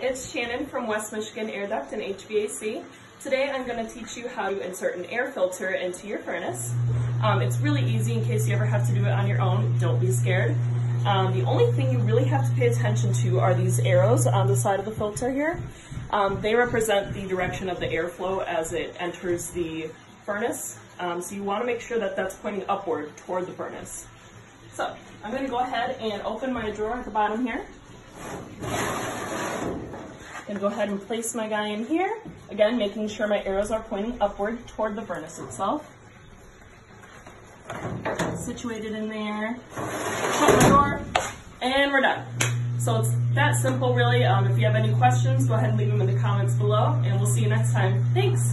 it's Shannon from West Michigan Air Duct and HVAC. Today I'm going to teach you how to insert an air filter into your furnace. It's really easy in case you ever have to do it on your own. Don't be scared. The only thing you really have to pay attention to are these arrows on the side of the filter here. They represent the direction of the airflow as it enters the furnace. So you want to make sure that that's pointing upward toward the furnace. So I'm going to go ahead and open my drawer at the bottom here. I'm going to go ahead and place my guy in here, again making sure my arrows are pointing upward toward the furnace itself. Situated in there, shut the door, and we're done. So it's that simple really. If you have any questions, go ahead and leave them in the comments below, and we'll see you next time. Thanks!